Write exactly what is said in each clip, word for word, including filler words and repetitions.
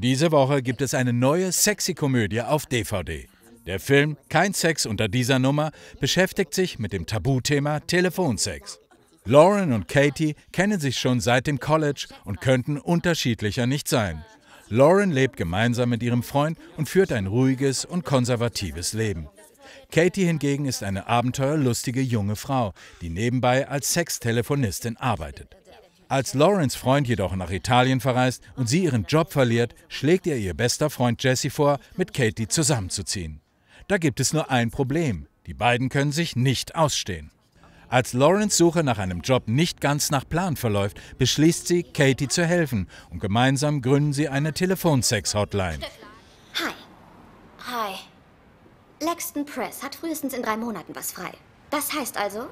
Diese Woche gibt es eine neue Sexy-Komödie auf D V D. Der Film Kein Sex unter dieser Nummer beschäftigt sich mit dem Tabuthema Telefonsex. Lauren und Katie kennen sich schon seit dem College und könnten unterschiedlicher nicht sein. Lauren lebt gemeinsam mit ihrem Freund und führt ein ruhiges und konservatives Leben. Katie hingegen ist eine abenteuerlustige junge Frau, die nebenbei als Sextelefonistin arbeitet. Als Laurens Freund jedoch nach Italien verreist und sie ihren Job verliert, schlägt ihr ihr bester Freund Jesse vor, mit Katie zusammenzuziehen. Da gibt es nur ein Problem: Die beiden können sich nicht ausstehen. Als Laurens Suche nach einem Job nicht ganz nach Plan verläuft, beschließt sie, Katie zu helfen, und gemeinsam gründen sie eine Telefonsex-Hotline. Hi. Hi. Blackstone Press hat frühestens in drei Monaten was frei. Das heißt also,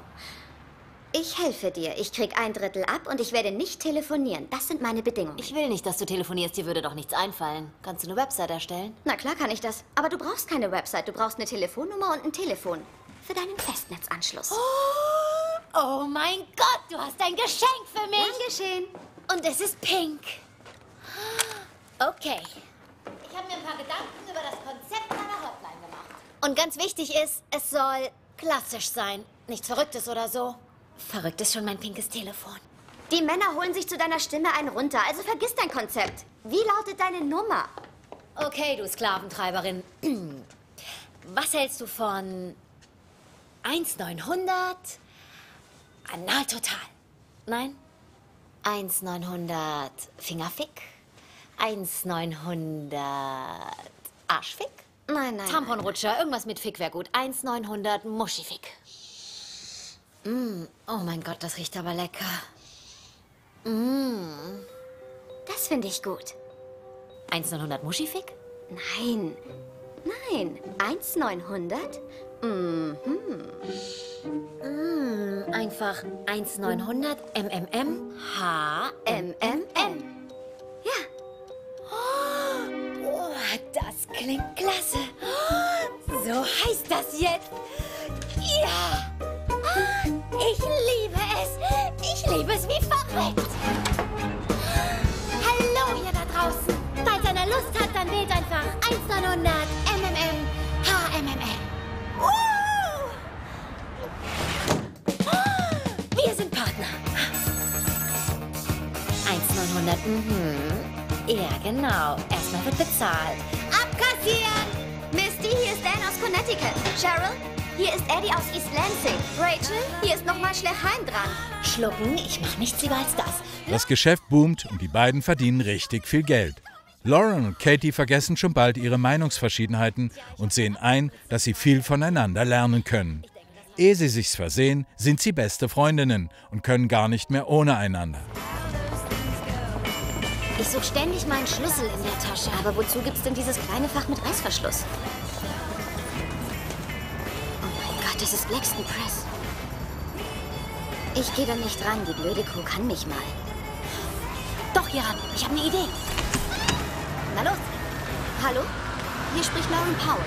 ich helfe dir. Ich krieg ein Drittel ab und ich werde nicht telefonieren. Das sind meine Bedingungen. Ich will nicht, dass du telefonierst. Dir würde doch nichts einfallen. Kannst du eine Website erstellen? Na klar kann ich das. Aber du brauchst keine Website. Du brauchst eine Telefonnummer und ein Telefon. Für deinen Festnetzanschluss. Oh, oh mein Gott, du hast ein Geschenk für mich. Gern geschehen. Und es ist pink. Okay. Ich habe mir ein paar Gedanken über das Konzept meiner Hotline gemacht. Und ganz wichtig ist, es soll klassisch sein. Nichts Verrücktes oder so. Verrückt ist schon mein pinkes Telefon. Die Männer holen sich zu deiner Stimme einen runter, also vergiss dein Konzept. Wie lautet deine Nummer? Okay, du Sklaventreiberin. Was hältst du von eins neunhundert? Anal total. Nein? eins neunhundert Fingerfick? eins neunhundert Arschfick? Nein, nein. Tamponrutscher, nein. Irgendwas mit Fick wäre gut. eins neunhundert Muschifick. Mm, oh mein Gott, das riecht aber lecker. Mm. Das finde ich gut. eins neunhundert Muschifick? Nein. Nein. eins neunhundert? Mhm. Mm, einfach eins neunhundert M M M H M M M. Ja. Oh, oh, das klingt klasse. So heißt das jetzt. Ja. Ich liebe es. Ich liebe es wie verrückt. Hallo, ihr da draußen. Falls einer Lust hat, dann wählt einfach eins neunhundert M M M H M M M. Uh! Wir sind Partner. eins neunhundert, mhm. Ja, genau. Erstmal wird bezahlt. Abkassieren! Misty, hier ist Dan aus Connecticut. Cheryl? Hier ist Eddie aus East Lansing. Rachel, hier ist nochmal Schleckheim dran. Schlucken, ich mach nichts lieber als das. Das Geschäft boomt und die beiden verdienen richtig viel Geld. Lauren und Katie vergessen schon bald ihre Meinungsverschiedenheiten und sehen ein, dass sie viel voneinander lernen können. Ehe sie sich's versehen, sind sie beste Freundinnen und können gar nicht mehr ohne einander. Ich suche ständig meinen Schlüssel in der Tasche. Aber wozu gibt's denn dieses kleine Fach mit Reißverschluss? Das ist Blackstone Press. Ich gehe da nicht ran. Die blöde Crew kann mich mal. Doch, hier ran. Ich habe eine Idee. Na los. Hallo? Hier spricht Lauren Powell.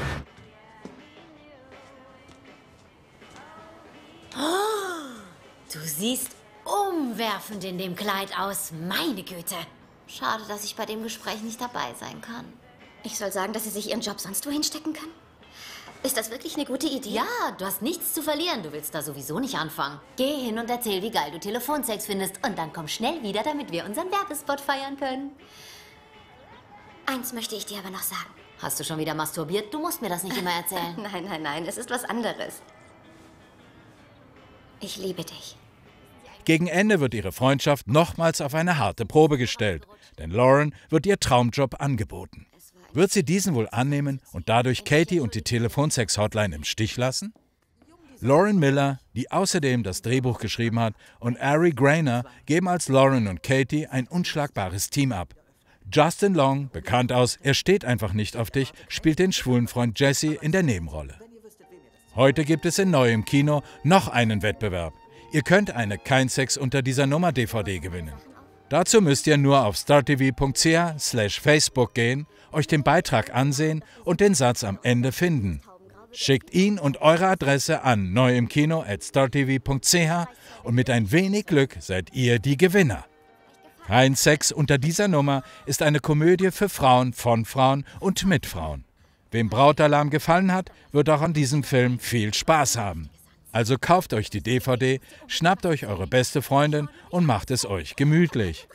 Oh, du siehst umwerfend in dem Kleid aus. Meine Güte. Schade, dass ich bei dem Gespräch nicht dabei sein kann. Ich soll sagen, dass sie sich ihren Job sonst wohin stecken kann? Ist das wirklich eine gute Idee? Ja, du hast nichts zu verlieren. Du willst da sowieso nicht anfangen. Geh hin und erzähl, wie geil du Telefonsex findest. Und dann komm schnell wieder, damit wir unseren Werbespot feiern können. Eins möchte ich dir aber noch sagen. Hast du schon wieder masturbiert? Du musst mir das nicht immer erzählen. Nein, nein, nein. Es ist was anderes. Ich liebe dich. Gegen Ende wird ihre Freundschaft nochmals auf eine harte Probe gestellt. Denn Lauren wird ihr Traumjob angeboten. Wird sie diesen wohl annehmen und dadurch Katie und die Telefonsex-Hotline im Stich lassen? Lauren Miller, die außerdem das Drehbuch geschrieben hat, und Ari Grainer geben als Lauren und Katie ein unschlagbares Team ab. Justin Long, bekannt aus Er steht einfach nicht auf dich, spielt den schwulen Freund Jesse in der Nebenrolle. Heute gibt es in neuem Kino noch einen Wettbewerb. Ihr könnt eine Kein Sex unter dieser Nummer D V D gewinnen. Dazu müsst ihr nur auf star T V Punkt C H slash Facebook gehen, euch den Beitrag ansehen und den Satz am Ende finden. Schickt ihn und eure Adresse an neuimkino at star T V Punkt C H und mit ein wenig Glück seid ihr die Gewinner. Rein Sex unter dieser Nummer ist eine Komödie für Frauen, von Frauen und mit Frauen. Wem Brautalarm gefallen hat, wird auch an diesem Film viel Spaß haben. Also kauft euch die D V D, schnappt euch eure beste Freundin und macht es euch gemütlich.